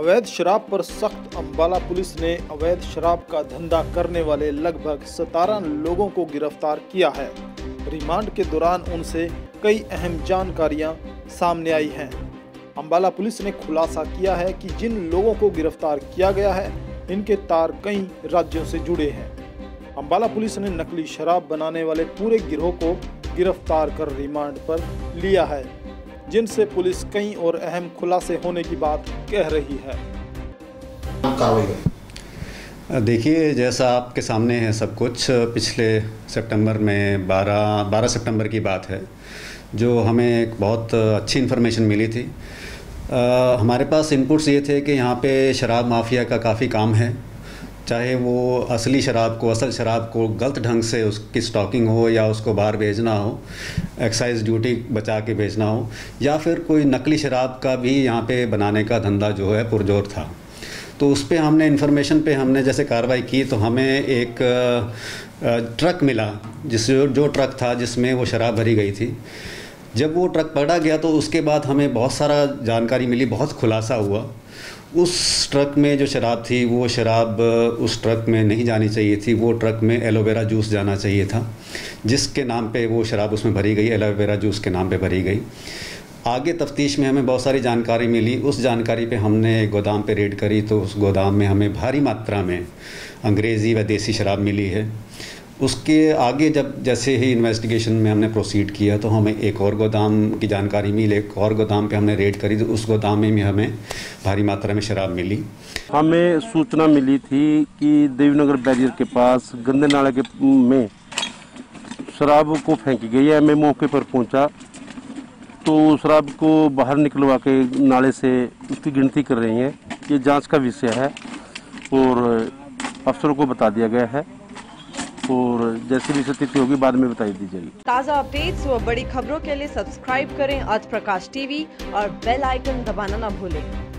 अवैध शराब पर सख्त। अम्बाला पुलिस ने अवैध शराब का धंधा करने वाले लगभग 17 लोगों को गिरफ्तार किया है। रिमांड के दौरान उनसे कई अहम जानकारियां सामने आई हैं। अम्बाला पुलिस ने खुलासा किया है कि जिन लोगों को गिरफ्तार किया गया है इनके तार कई राज्यों से जुड़े हैं। अम्बाला पुलिस ने नकली शराब बनाने वाले पूरे गिरोह को गिरफ्तार कर रिमांड पर लिया है, जिनसे पुलिस कई और अहम खुलासे होने की बात कह रही है। देखिए, जैसा आपके सामने है सब कुछ, पिछले सितंबर में 12 सितंबर की बात है, जो हमें एक बहुत अच्छी इन्फॉर्मेशन मिली थी। हमारे पास इनपुट्स ये थे कि यहाँ पे शराब माफिया का काफ़ी काम है, चाहे वो असल शराब को गलत ढंग से उसकी स्टॉकिंग हो या उसको बाहर भेजना हो, एक्साइज ड्यूटी बचा के भेजना हो, या फिर कोई नकली शराब का भी यहाँ पे बनाने का धंधा जो है पुरजोर था। तो उस पे हमने इन्फॉर्मेशन पे हमने जैसे कार्रवाई की तो हमें एक ट्रक मिला जिसमें वो शराब भरी गई थी। जब वो ट्रक पकड़ा गया तो उसके बाद हमें बहुत सारा जानकारी मिली, बहुत खुलासा हुआ। उस ट्रक में जो शराब थी वो शराब उस ट्रक में नहीं जानी चाहिए थी, वो ट्रक में एलोवेरा जूस जाना चाहिए था, जिसके नाम पे वो शराब उसमें भरी गई, एलोवेरा जूस के नाम पे भरी गई। आगे तफ्तीश में हमें बहुत सारी जानकारी मिली, उस जानकारी पे हमने गोदाम पे रेड करी तो उस गोदाम में हमें भारी मात्रा में अंग्रेज़ी व देसी शराब मिली है। उसके आगे जब जैसे ही इन्वेस्टिगेशन में हमने प्रोसीड किया तो हमें एक और गोदाम की जानकारी मिली, एक और गोदाम पे हमने रेड करी तो उस गोदाम में भी हमें भारी मात्रा में शराब मिली। हमें सूचना मिली थी कि देवीनगर बैरियर के पास गंदे नाले के में शराब को फेंकी गई है। मैं मौके पर पहुंचा तो शराब को बाहर निकलवा के नाले से उसकी गिनती कर रही हैं। ये जाँच का विषय है और अफसरों को बता दिया गया है और जैसी भी स्थिति होगी बाद में बताई दी जाएगी। ताज़ा अपडेट्स और बड़ी खबरों के लिए सब्सक्राइब करें अर्थ प्रकाश टीवी और बेल आइकन दबाना ना भूलें।